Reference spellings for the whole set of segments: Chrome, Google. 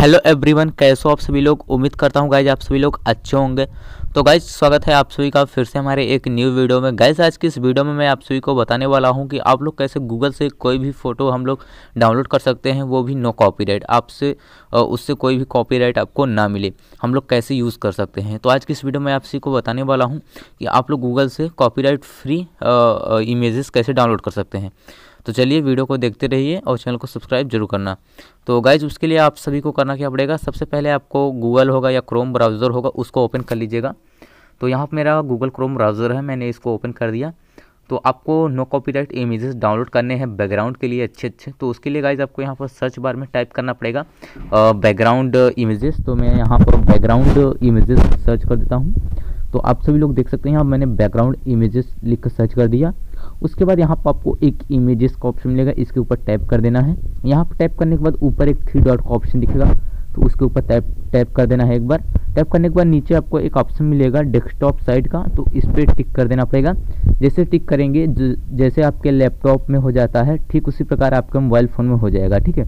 Hello everyone, कैसे हो आप सभी लोग। उम्मीद करता हूँ गाइज आप सभी लोग अच्छे होंगे। तो गाइज स्वागत है आप सभी का फिर से हमारे एक न्यू वीडियो में। गाइज आज की इस वीडियो में मैं आप सभी को बताने वाला हूँ कि आप लोग कैसे गूगल से कोई भी फ़ोटो हम लोग डाउनलोड कर सकते हैं, वो भी नो कॉपीराइट, आपसे उससे कोई भी कॉपीराइट आपको ना मिले, हम लोग कैसे यूज़ कर सकते हैं। तो आज की इस वीडियो में आप सभी को बताने वाला हूँ कि आप लोग गूगल से कॉपीराइट फ्री इमेजेस कैसे डाउनलोड कर सकते हैं। तो चलिए वीडियो को देखते रहिए और चैनल को सब्सक्राइब जरूर करना। तो गाइज उसके लिए आप सभी को करना क्या पड़ेगा, सबसे पहले आपको गूगल होगा या क्रोम ब्राउज़र होगा उसको ओपन कर लीजिएगा। तो यहाँ पर मेरा गूगल क्रोम ब्राउज़र है, मैंने इसको ओपन कर दिया। तो आपको नो कॉपीराइट इमेजेस डाउनलोड करने हैं बैकग्राउंड के लिए अच्छे। तो उसके लिए गाइज आपको यहाँ पर सर्च बार में टाइप करना पड़ेगा बैकग्राउंड इमेजेस। तो मैं यहाँ पर बैकग्राउंड इमेजेस सर्च कर देता हूँ। तो आप सभी लोग देख सकते हैं यहाँ मैंने बैकग्राउंड इमेजेस लिख कर सर्च कर दिया। उसके बाद यहाँ पर आपको एक इमेजेस का ऑप्शन मिलेगा, इसके ऊपर टैप कर देना है। यहाँ पर टैप करने के बाद ऊपर एक 3 डॉट का ऑप्शन दिखेगा, तो उसके ऊपर टैप कर देना है एक बार। टैप करने के बाद नीचे आपको एक ऑप्शन मिलेगा डेस्कटॉप साइड का, तो इस पर टिक कर देना पड़ेगा। जैसे टिक करेंगे जैसे आपके लैपटॉप में हो जाता है ठीक उसी प्रकार आपके मोबाइल फ़ोन में हो जाएगा, ठीक है।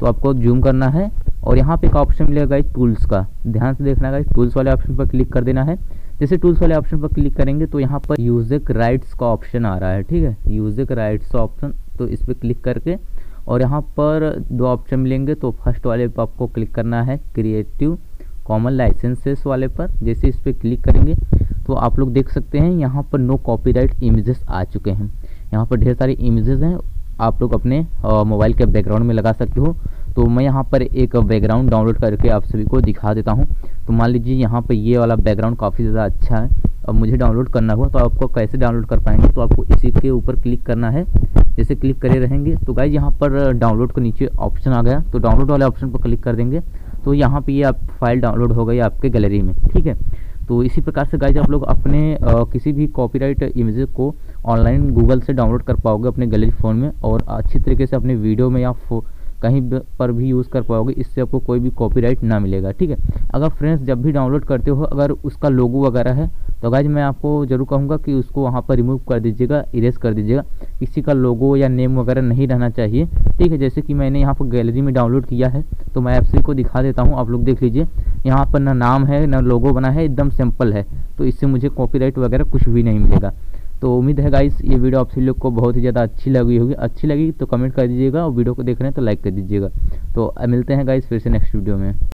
तो आपको जूम करना है और यहाँ पर एक ऑप्शन मिलेगा टूल्स का, ध्यान से देखना है। टूल्स वाले ऑप्शन पर क्लिक कर देना है। जैसे टूल्स वाले ऑप्शन पर क्लिक करेंगे तो यहाँ पर यूजर राइट्स का ऑप्शन आ रहा है, ठीक है, यूजर राइट्स का ऑप्शन। तो इस पर क्लिक करके और यहाँ पर 2 ऑप्शन मिलेंगे, तो फर्स्ट वाले पर आपको क्लिक करना है क्रिएटिव कॉमन लाइसेंसेस वाले पर। जैसे इस पर क्लिक करेंगे तो आप लोग देख सकते हैं यहाँ पर नो कॉपीराइट इमेजेस आ चुके हैं। यहाँ पर ढेर सारे इमेजेस हैं, आप लोग अपने मोबाइल के बैकग्राउंड में लगा सकते हो। तो मैं यहाँ पर एक बैकग्राउंड डाउनलोड करके आप सभी को दिखा देता हूँ। तो मान लीजिए यहाँ पर ये वाला बैकग्राउंड काफ़ी ज़्यादा अच्छा है। अब मुझे डाउनलोड करना हुआ तो आपको कैसे डाउनलोड कर पाएंगे, तो आपको इसी के ऊपर क्लिक करना है। जैसे क्लिक करे रहेंगे तो गाइज यहाँ पर डाउनलोड के नीचे ऑप्शन आ गया, तो डाउनलोड वाले ऑप्शन पर क्लिक कर देंगे तो यहाँ पर ये आप फाइल डाउनलोड हो गई आपके गैलरी में, ठीक है। तो इसी प्रकार से गाइज आप लोग अपने किसी भी कॉपीराइट इमेज को ऑनलाइन गूगल से डाउनलोड कर पाओगे अपने गैलरी फ़ोन में, और अच्छी तरीके से अपने वीडियो में या कहीं पर भी यूज़ कर पाओगे। इससे आपको कोई भी कॉपीराइट ना मिलेगा, ठीक है। अगर फ्रेंड्स जब भी डाउनलोड करते हो अगर उसका लोगो वगैरह है तो गाइज मैं आपको ज़रूर कहूँगा कि उसको वहाँ पर रिमूव कर दीजिएगा, इरेज कर दीजिएगा। किसी का लोगो या नेम वगैरह नहीं रहना चाहिए, ठीक है। जैसे कि मैंने यहाँ पर गैलरी में डाउनलोड किया है तो मैं आप सभी को दिखा देता हूँ, आप लोग देख लीजिए। यहाँ पर ना नाम है ना लोगो बना है, एकदम सिंपल है। तो इससे मुझे कॉपीराइट वगैरह कुछ भी नहीं मिलेगा। तो उम्मीद है गाइस ये वीडियो आप सभी लोग को बहुत ही ज़्यादा अच्छी लगी होगी। अच्छी लगी तो कमेंट कर दीजिएगा और वीडियो को देख रहे हैं तो लाइक कर दीजिएगा। तो मिलते हैं गाइस फिर से नेक्स्ट वीडियो में।